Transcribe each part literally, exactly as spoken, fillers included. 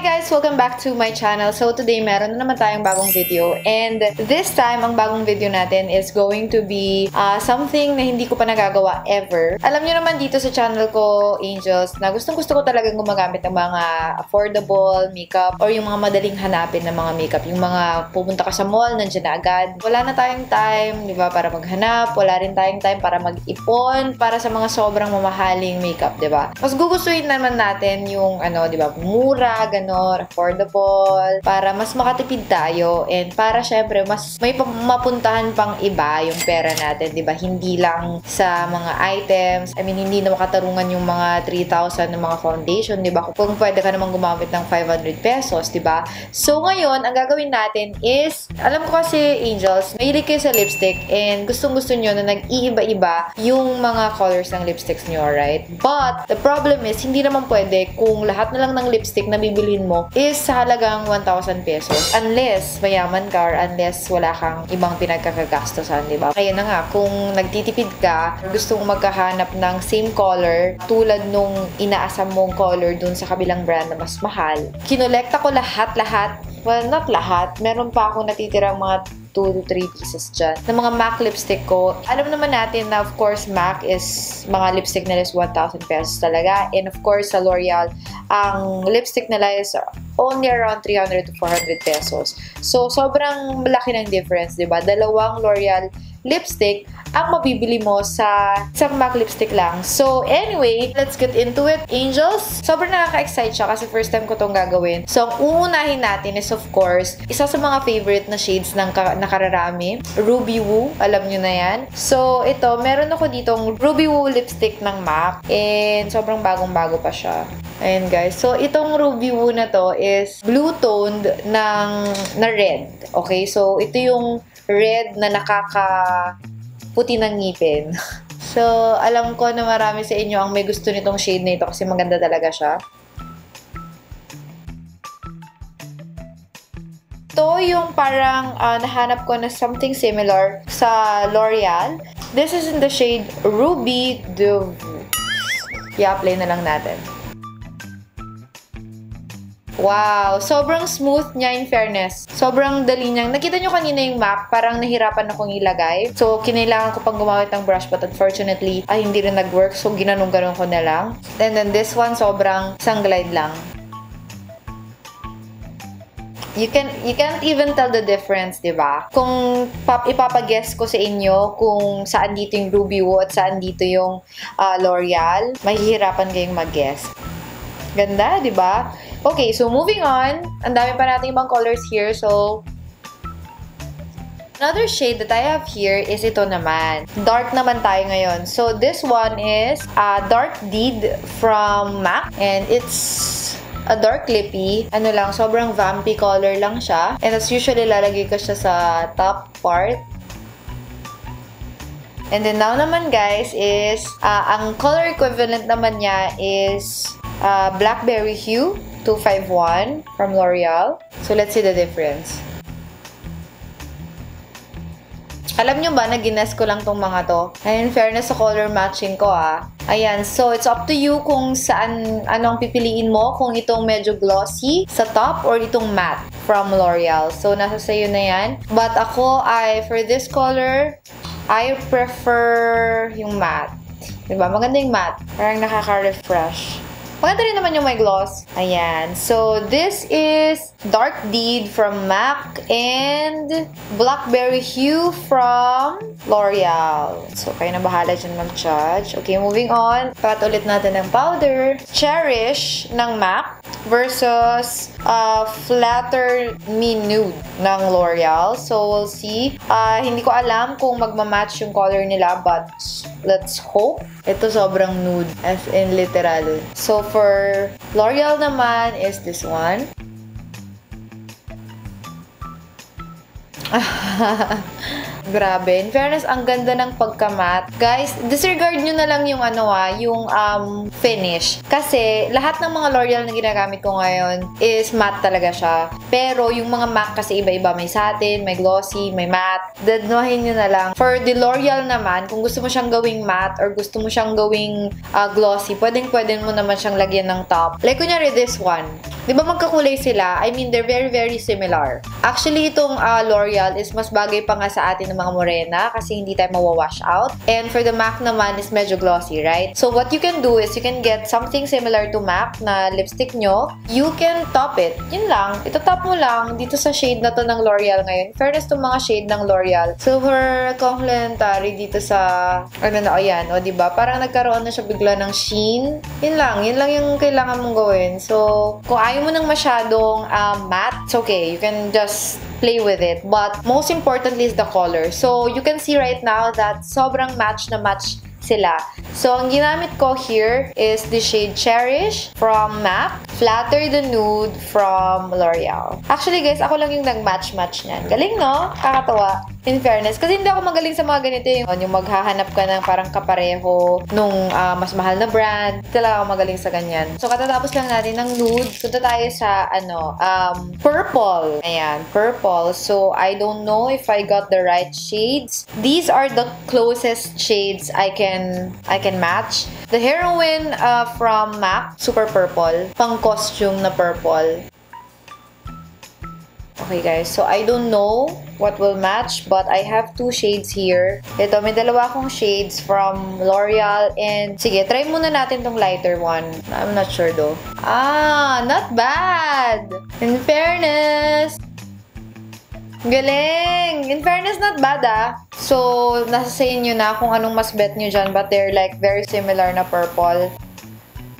Hi guys! Welcome back to my channel. So today, meron na naman tayong bagong video. And this time, ang bagong video natin is going to be uh, something na hindi ko pa nagagawa ever. Alam nyo naman dito sa channel ko, Angels, na gustong-gusto ko talagang gumagamit ng mga affordable makeup or yung mga madaling hanapin ng mga makeup. Yung mga pupunta ka sa mall, nandiyan na agad. Wala na tayong time, di ba, para maghanap. Wala rin tayong time para mag-ipon para sa mga sobrang mamahaling makeup, di ba? Mas gugustuhin naman natin yung, ano, di ba, mura, ganon, affordable, para mas makatipid tayo and para syempre mas may mapuntahan pang iba yung pera natin, diba? Hindi lang sa mga items. I mean, hindi na makatarungan yung mga three thousand ng mga foundation, diba? Kung pwede ka namang gumamit ng five hundred pesos, diba? So, ngayon, ang gagawin natin is, alam ko kasi, Angels, mahilig kayo sa lipstick and gustong-gusto nyo na nag-iiba-iba yung mga colors ng lipsticks nyo, right? But, the problem is, hindi naman pwede kung lahat na lang ng lipstick na bibilin mo is sa halagang one thousand pesos. Unless mayaman ka or unless wala kang ibang pinagkakagastosan, diba? Kaya na nga, kung nagtitipid ka, gusto mong magkahanap ng same color tulad nung inaasam mong color dun sa kabilang brand na mas mahal. Kinolekta ko lahat-lahat. Well, not lahat. Meron pa akong natitirang mga two to three pieces dyan ng mga MAC lipstick ko. Alam naman natin na of course MAC is mga lipstick nila is one thousand pesos talaga, and of course sa L'Oreal ang lipstick nila is only around three hundred to four hundred pesos. So sobrang malaki ng difference, diba? Dalawang L'Oreal lipstick ang mabibili mo sa isang MAC lipstick lang. So anyway, let's get into it, Angels. Sobrang nakaka-excite siya kasi first time ko tong gagawin. So ang uunahin natin is of course isa sa mga favorite na shades ng nakararami, Ruby Woo. Alam nyo na yan. So ito, meron ako ditong Ruby Woo lipstick ng MAC and sobrang bagong-bago pa siya. Ayan guys. So itong Ruby Woo na to is blue-toned ng na red. Okay? So ito yung red na nakaka-puti ng ngipin. So alam ko na marami sa inyo ang may gusto nitong shade na ito kasi maganda talaga siya. Ito yung parang uh, nahanap ko na something similar sa L'Oreal. This is in the shade Ruby Dove. I-apply na lang natin. Wow! Sobrang smooth niya in fairness. Sobrang dali niyang. Nakita nyo kanina yung MAC, parang nahirapan akong ilagay. So, kinailangan ko pang gumawit ng brush but unfortunately, ay hindi rin nag-work. So, ginanong-ganong ko na lang. And then this one, sobrang isang glide lang. You, can, you can't even tell the difference, diba? Kung pap, ipapaguess ko sa inyo kung saan dito yung Ruby Woo at saan dito yung uh, L'Oreal, mahihirapan kayong mag-guess. Ganda, di ba? Okay, so moving on. Ang dami pa nating ibang colors here. So, another shade that I have here is ito naman. Dark naman tayo ngayon. So, this one is uh, Dark Deed from MAC. And it's a dark lippy. Ano lang, sobrang vampy color lang siya. And as usually, lalagay ko siya sa top part. And then now naman guys is, uh, ang color equivalent naman niya is Uh, Blackberry Hue two five one from L'Oreal. So, let's see the difference. Alam nyo ba na gines ko lang tong mga to? And in fairness, sa color matching ko ah. Ayan, so it's up to you kung saan, anong pipiliin mo, kung itong medyo glossy sa top or itong matte from L'Oreal. So, nasa sayo na yan. But ako, I, for this color, I prefer yung matte. Diba? Maganda yung matte. Parang nakaka-refresh. Maganda rin naman yung may gloss. Ayan. So, this is Dark Deed from MAC and Blackberry Hue from L'Oreal. So, kayo na bahala dyan mag-judge. Okay, moving on. Pat ulit natin ng powder. Cherish ng MAC versus uh, Flatter Me Nude ng L'Oreal. So, we'll see. Uh, hindi ko alam kung magmamatch yung color nila but let's hope. Ito sobrang nude. As in literal. So, for L'Oreal naman is this one. Grabe. In fairness, ang ganda ng pagkamat. Guys, disregard nyo na lang yung ano ah, yung um, finish. Kasi, lahat ng mga L'Oreal na ginagamit ko ngayon is matte talaga siya. Pero, yung mga MAC kasi iba-iba. May satin, may glossy, may matte. Dadnuhin nyo na lang. For the L'Oreal naman, kung gusto mo siyang gawing matte or gusto mo siyang gawing uh, glossy, pwedeng-pwedeng mo naman siyang lagyan ng top. Like, kunyari this one. Di ba magkakulay sila? I mean, they're very, very similar. Actually, itong uh, L'Oreal is mas bagay pa nga sa atin ng mga morena kasi hindi tayo mawawash out. And for the M A C naman is medyo glossy, right? So what you can do is you can get something similar to M A C na lipstick nyo. You can top it. Yun lang. Itatop mo lang dito sa shade na to ng L'Oreal ngayon. Fairness to mga shade ng L'Oreal. Silver complementary dito sa ano na, o yan, o diba? Parang nagkaroon na siya bigla ng sheen. Yun lang. Yun lang yung kailangan mong gawin. So, kung ayaw mo ng masyadong uh, matte, it's okay. You can just play with it. But, most importantly is the color. So, you can see right now that sobrang match na match sila. So, ang ginamit ko here is the shade Cherish from M A C, Flatter the Nude from L'Oreal. Actually, guys, ako lang yung nag-match-match niyan. Galing, no? Kakatawa. In fairness, kasi hindi ako magaling sa mga ganito yung, yung maghahanap ka ng parang kapareho nung uh, mas mahal na brand. Talaga ako magaling sa ganyan. So, katatapos lang natin ng nude. Punta tayo sa, ano, um, purple. Ayan, purple. So, I don't know if I got the right shades. These are the closest shades I can I can match. The heroine uh, from M A C, super purple. Pang costume na purple. Okay guys, so I don't know what will match, but I have two shades here. Ito, may dalawa akong shades from L'Oreal and sige, try muna natin tong lighter one. I'm not sure though. Ah, not bad! In fairness! Galing! In fairness, not bad ah. So, nasa sa inyo na kung anong mas bet nyo dyan, but they're like very similar na purple.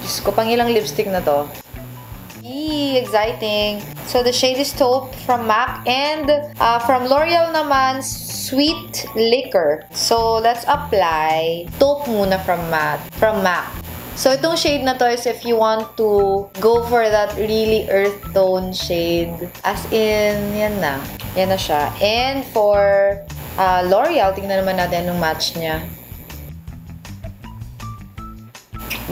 Diyos ko, pang ilang lipstick na to. Eee, exciting! So, the shade is Taupe from M A C and uh, from L'Oreal naman, Sweet Liquor. So, let's apply Taupe muna from M A C. From M A C. So, itong shade na to is if you want to go for that really earth tone shade. As in, yan na. Yan na siya. And for uh, L'Oreal, tingnan naman natin anong match niya.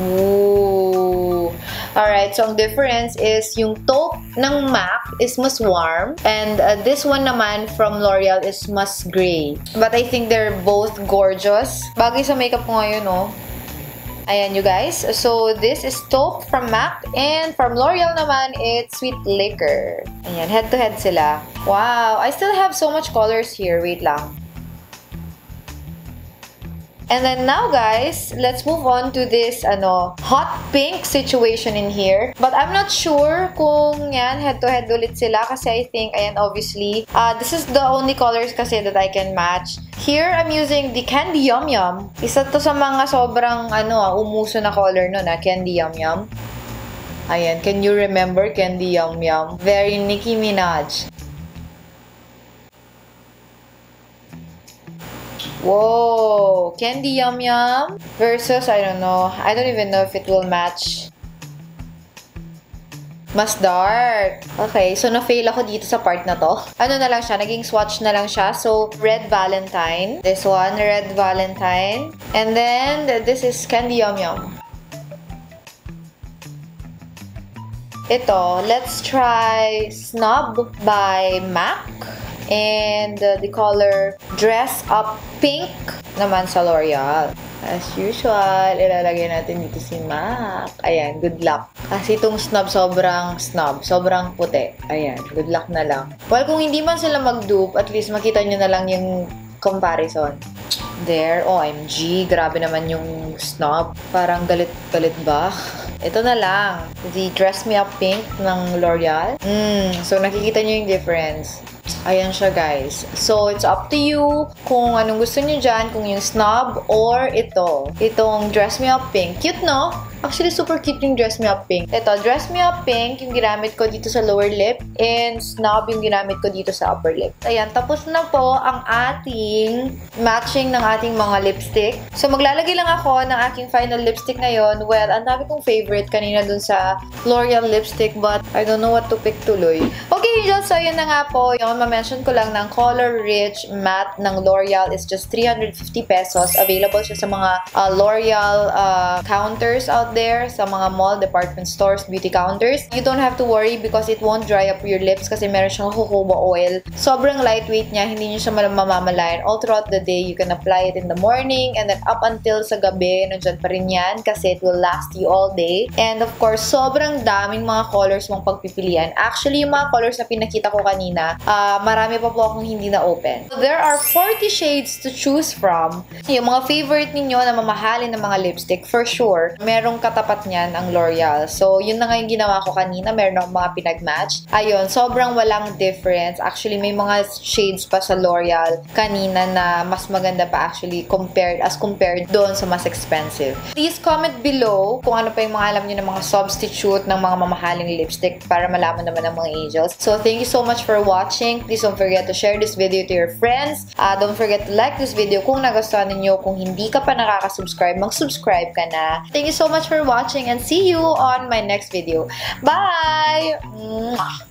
Ooh! Alright, so ang difference is yung Taupe ng M A C is mas warm. And uh, this one naman from L'Oreal is mas gray. But I think they're both gorgeous. Bagay sa makeup ko ngayon, oh. Ayan, you guys. So, this is Taupe from M A C and from L'Oreal naman, it's Sweet Liquor. Ayan, head-to-head -head sila. Wow! I still have so much colors here. Wait lang. And then now, guys, let's move on to this ano hot pink situation in here. But I'm not sure kung yan, head-to-head -head ulit sila kasi I think, ayan, obviously, uh, this is the only colors kasi that I can match. Here, I'm using the Candy Yum Yum. Isa to sa mga sobrang, ano, umuso na color nun, ha? Candy Yum Yum. Ayan, can you remember Candy Yum Yum? Very Nicki Minaj. Whoa! Candy Yum Yum versus, I don't know, I don't even know if it will match. Mas dark. Okay, so na-fail ako dito sa part na to. Ano na lang siya, naging swatch na lang siya. So, Red Valentine. This one, Red Valentine. And then, this is Candy Yum Yum. Ito, let's try Snob by M A C. And uh, the color Dress Up Pink naman sa L'Oreal. As usual, ilalagay natin dito si M A C. Ayan, good luck. Kasi itong snob, sobrang snob. Sobrang puti. Ayan, good luck na lang. Well, kung hindi man sila mag-dupe, at least makita nyo na lang yung comparison. There, O M G, grabe naman yung snob. Parang galit-galit ba? Ito na lang, the Dress Me Up Pink ng L'Oreal. Mm, so, nakikita nyo yung difference. Ayan siya, guys. So, it's up to you kung anong gusto niyo dyan, kung yung snob or ito. Itong Dress Me Up Pink. Cute, no? Actually, super cute yung Dress Me Up Pink. Ito, Dress Me Up Pink yung ginamit ko dito sa lower lip and snob yung ginamit ko dito sa upper lip. Ayan, tapos na po ang ating matching ng ating mga lipstick. So, maglalagay lang ako ng aking final lipstick ngayon. Well, ang dami kong favorite kanina dun sa L'Oreal lipstick but I don't know what to pick tuloy. Okay, angels, so yun na nga po. Yung ma-mention ko lang ng Color Rich Matte ng L'Oreal is just three hundred fifty pesos. Available siya sa mga uh, L'Oreal uh, counters out out there sa mga mall, department stores, beauty counters. You don't have to worry because it won't dry up your lips kasi meron siyang jojoba oil. Sobrang lightweight niya, hindi niyo siya mamamalayan. All throughout the day, you can apply it in the morning and then up until sa gabi, nandyan pa rin yan kasi it will last you all day. And of course, sobrang daming mga colors mong pagpipilian. Actually, yung mga colors na pinakita ko kanina, uh, marami pa po akong hindi na-open. So, there are forty shades to choose from. Yung mga favorite ninyo na mamahalin ng mga lipstick, for sure, merong katapat niyan ang L'Oreal. So, yun na nga yung ginawa ko kanina. Meron akong mga pinag-match. Ayun, sobrang walang difference. Actually, may mga shades pa sa L'Oreal kanina na mas maganda pa actually compared as compared doon sa mas expensive. Please comment below kung ano pa yung mga alam nyo ng mga substitute ng mga mamahaling lipstick para malaman naman ng mga angels. So, thank you so much for watching. Please don't forget to share this video to your friends. Uh, don't forget to like this video kung nagustuhan ninyo. Kung hindi ka pa nakakasubscribe, mag-subscribe ka na. Thank you so much for watching and see you on my next video. Bye! Mwah!